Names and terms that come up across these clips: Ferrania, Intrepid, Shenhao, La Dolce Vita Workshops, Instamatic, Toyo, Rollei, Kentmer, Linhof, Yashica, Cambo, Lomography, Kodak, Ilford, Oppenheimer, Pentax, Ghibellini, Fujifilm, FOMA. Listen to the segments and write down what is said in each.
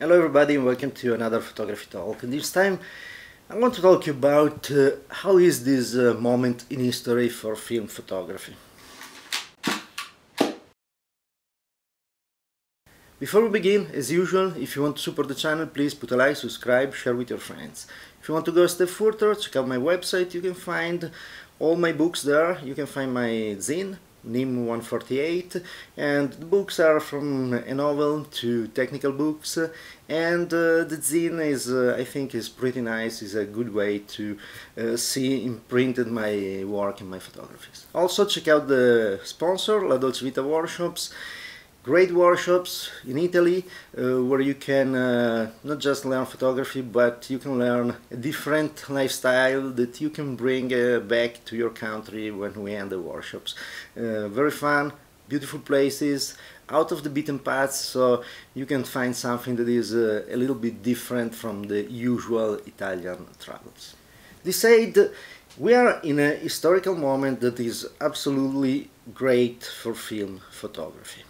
Hello everybody and welcome to another photography talk. This time I want to talk about how is this moment in history for film photography. Before we begin, as usual, if you want to support the channel, please put a like, subscribe, share with your friends. If you want to go a step further, check out my website. You can find all my books there. You can find my zine NIM 148, and the books are from a novel to technical books, and the zine is, I think, is pretty nice. Is a good way to see imprinted my work in my photographies. Also check out the sponsor, La Dolce Vita Workshops, great workshops in Italy, where you can not just learn photography, but you can learn a different lifestyle that you can bring back to your country when we end the workshops. Very fun, beautiful places, out of the beaten paths, so you can find something that is a little bit different from the usual Italian travels. They said we are in a historical moment that is absolutely great for film photography.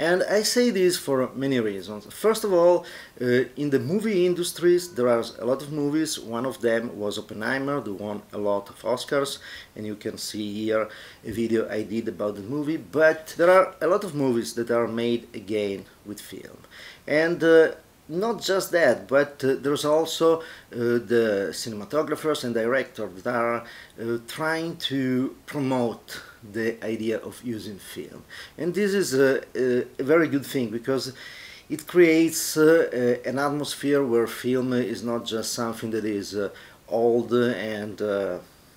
And I say this for many reasons. First of all, in the movie industries there are a lot of movies. One of them was Oppenheimer, that won a lot of Oscars, and you can see here a video I did about the movie. But there are a lot of movies that are made again with film. And not just that, but there's also the cinematographers and directors that are trying to promote the idea of using film. And this is a very good thing, because it creates an atmosphere where film is not just something that is old and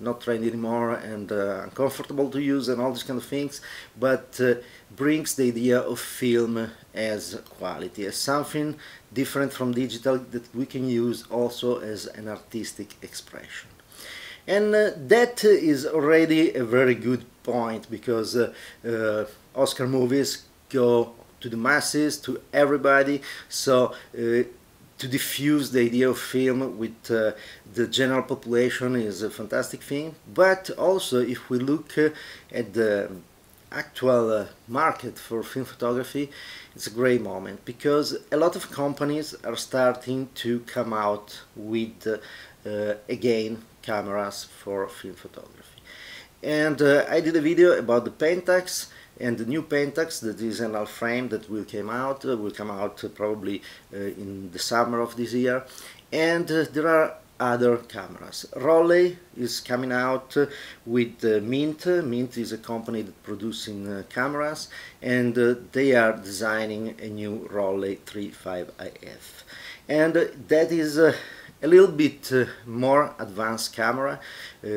not trend anymore and uncomfortable to use and all these kind of things, but brings the idea of film as quality, as something different from digital that we can use also as an artistic expression. And that is already a very good point, because Oscar movies go to the masses, to everybody, so to diffuse the idea of film with the general population is a fantastic thing. But also, if we look at the actual market for film photography, it's a great moment, because a lot of companies are starting to come out with, again, cameras for film photography. And I did a video about the Pentax, and the new Pentax, that is an half frame that will come out probably in the summer of this year. And there are other cameras. Rollei is coming out with Mint. Mint is a company that producing cameras, and they are designing a new Rollei 35IF. And that is a little bit more advanced camera,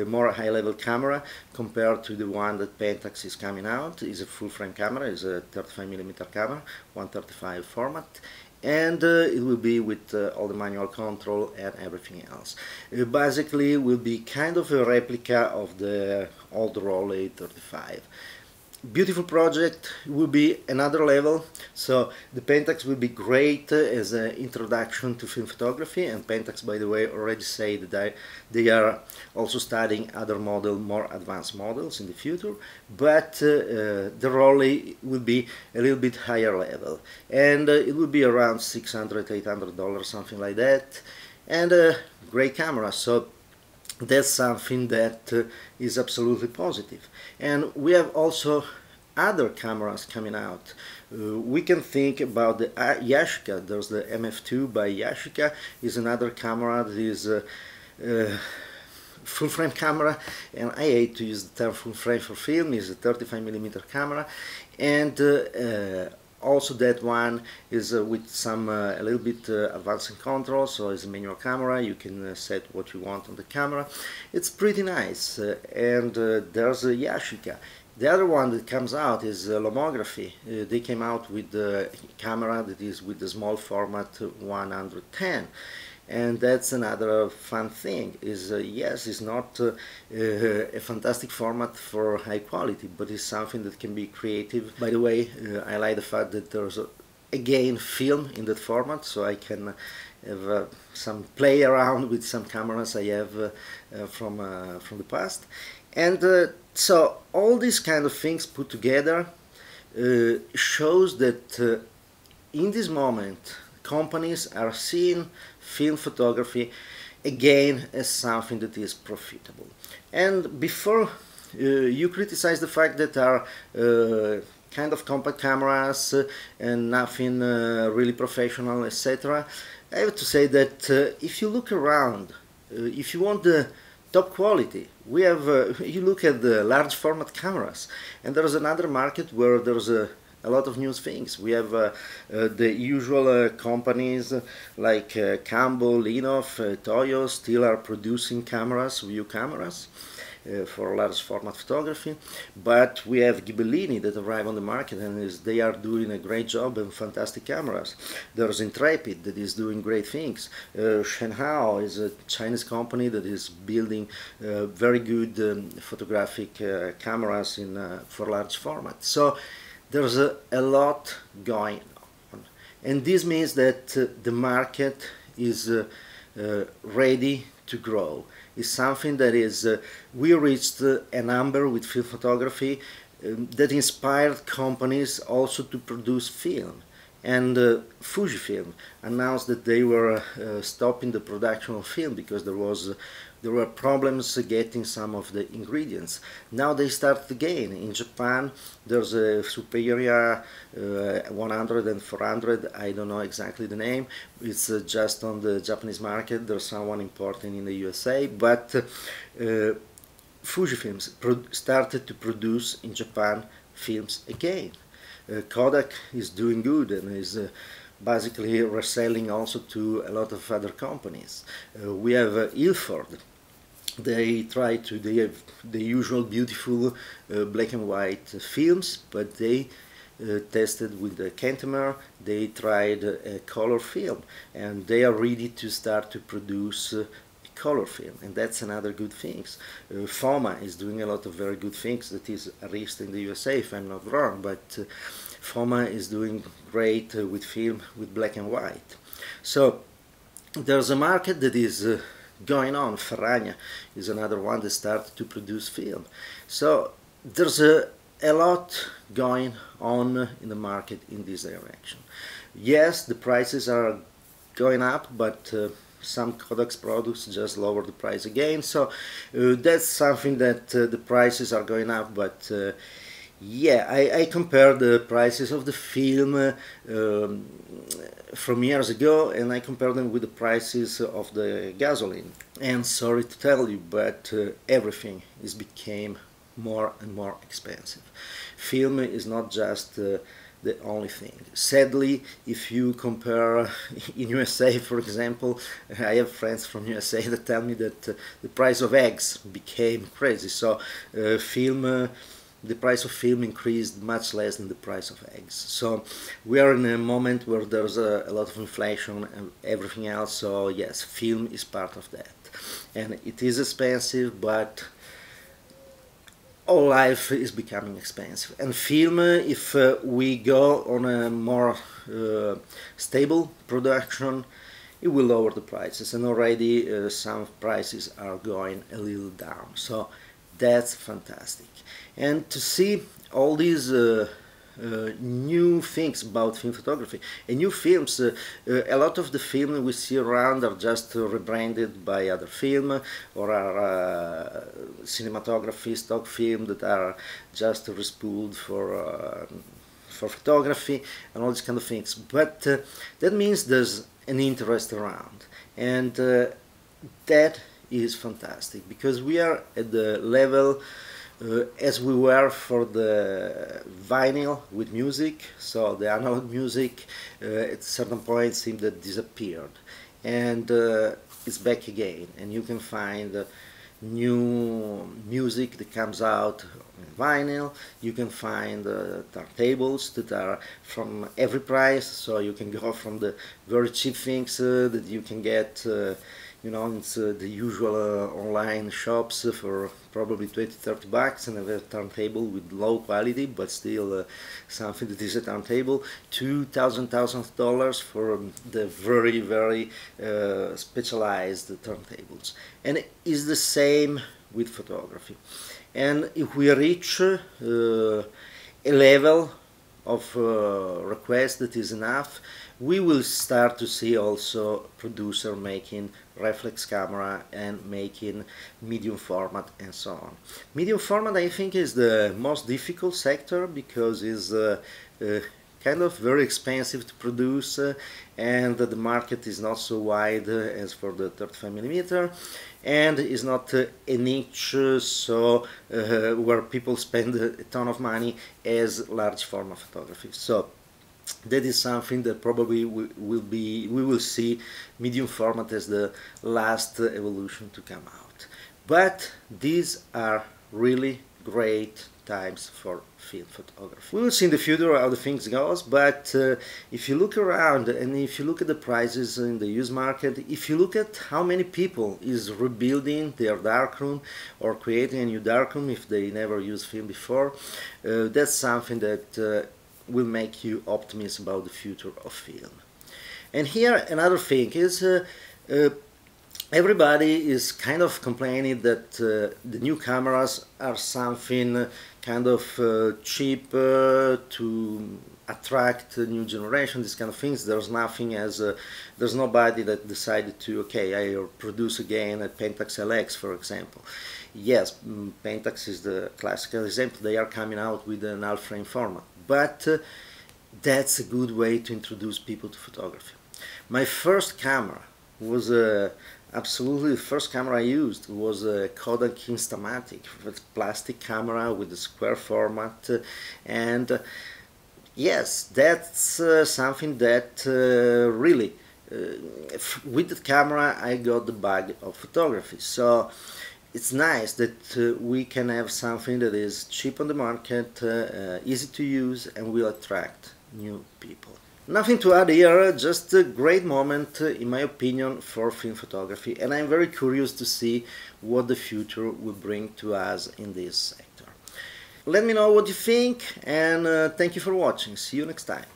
more high-level camera compared to the one that Pentax is coming out. It's a full-frame camera, it's a 35mm camera, 135 format, and it will be with all the manual control and everything else. Basically, it will be kind of a replica of the old Rollei 35. Beautiful project, will be another level, so the Pentax will be great as an introduction to film photography. And Pentax, by the way, already said that they are also studying other models, more advanced models in the future, but the Rollei will be a little bit higher level, and it will be around $600–800, something like that, and a great camera. So that's something that is absolutely positive. And we have also other cameras coming out. We can think about the Yashica. There's the MF2 by Yashica, is another camera that is full frame camera, and I hate to use the term full frame for film. Is a 35mm camera, and also that one is with some a little bit advanced control, so it's a manual camera. You can set what you want on the camera. It's pretty nice. And there's a Yashica. The other one that comes out is Lomography. They came out with a camera that is with the small format 110. And that's another fun thing, is yes, it's not a fantastic format for high quality, but it's something that can be creative. By the way, I like the fact that there's again film in that format, so I can have some play around with some cameras I have from the past. And so all these kind of things put together shows that in this moment companies are seeing film photography again as something that is profitable. And before you criticize the fact that are kind of compact cameras and nothing really professional, etc., I have to say that if you look around, if you want the top quality, we have, you look at the large format cameras, and there's another market where there's a lot of new things. We have the usual companies like Cambo, Linhof, Toyo still are producing cameras, view cameras for large format photography, but we have Ghibellini that arrive on the market and they are doing a great job and fantastic cameras. There's Intrepid that is doing great things. Shenhao is a Chinese company that is building very good photographic cameras in, for large format. So there's a lot going on, and this means that the market is ready to grow. Is something that is, we reached a number with film photography that inspired companies also to produce film. And Fujifilm announced that they were stopping the production of film because there were problems getting some of the ingredients. Now they start again. In Japan there's a Superior 100 and 400, I don't know exactly the name, it's just on the Japanese market, there's someone importing in the USA, but Fujifilm started to produce in Japan films again. Kodak is doing good and is basically reselling also to a lot of other companies. We have Ilford. They have the usual beautiful black and white films, but they tested with the Kentmer, they tried a color film, and they are ready to start to produce color film, and that's another good things. FOMA is doing a lot of very good things that is released in the USA, if I'm not wrong, but FOMA is doing great with film, with black and white. So there's a market that is going on. Ferrania is another one that started to produce film. So there's a lot going on in the market in this direction. Yes, the prices are going up, but some Kodak's products just lower the price again, so that's something that the prices are going up, but yeah, I compare the prices of the film from years ago, and I compare them with the prices of the gasoline, and sorry to tell you, but everything is became more and more expensive. Film is not just the only thing. Sadly, if you compare in USA, for example, I have friends from USA that tell me that the price of eggs became crazy. So the price of film increased much less than the price of eggs. So we are in a moment where there's a lot of inflation and everything else. So yes, film is part of that. And it is expensive, but all life is becoming expensive, and film, if we go on a more stable production, it will lower the prices, and already some prices are going a little down, so that's fantastic. And to see all these new things about film photography and new films, a lot of the film we see around are just rebranded by other film, or are cinematography stock film that are just respooled for photography and all these kind of things, but that means there's an interest around, and that is fantastic, because we are at the level as we were for the vinyl with music. So the analog music at certain point seemed that disappeared, and it's back again, and you can find new music that comes out on vinyl. You can find turntables that are from every price, so you can go from the very cheap things that you can get you know, it's the usual online shops for probably 20-30 bucks, and a turntable with low quality, but still something that is a turntable, to $1,000 for the very, very specialized turntables. And it is the same with photography. And if we reach a level of requests that is enough. We will start to see also producer making reflex camera and making medium format and so on. Medium format, I think, is the most difficult sector because it's kind of very expensive to produce, and the market is not so wide as for the 35mm, and is not a niche so where people spend a ton of money as large format photography. So that is something that probably we will see medium format as the last evolution to come out. But these are really great times for film photography. We will see in the future how the things goes, but if you look around and if you look at the prices in the used market, if you look at how many people is rebuilding their darkroom or creating a new darkroom if they never used film before, that's something that will make you optimistic about the future of film. And here another thing is everybody is kind of complaining that the new cameras are something kind of cheap to attract a new generation, these kind of things. There's nothing as there's nobody that decided to, okay, I produce again a Pentax LX, for example. Yes, Pentax is the classical example. They are coming out with an half frame format, but that's a good way to introduce people to photography. My first camera was a absolutely, the first camera I used was a Kodak Instamatic, with plastic camera with a square format, and yes, that's something that really, with the camera I got the bug of photography. So it's nice that we can have something that is cheap on the market, easy to use, and will attract new people. Nothing to add here, just a great moment in my opinion for film photography, and I'm very curious to see what the future will bring to us in this sector. Let me know what you think, and thank you for watching. See you next time.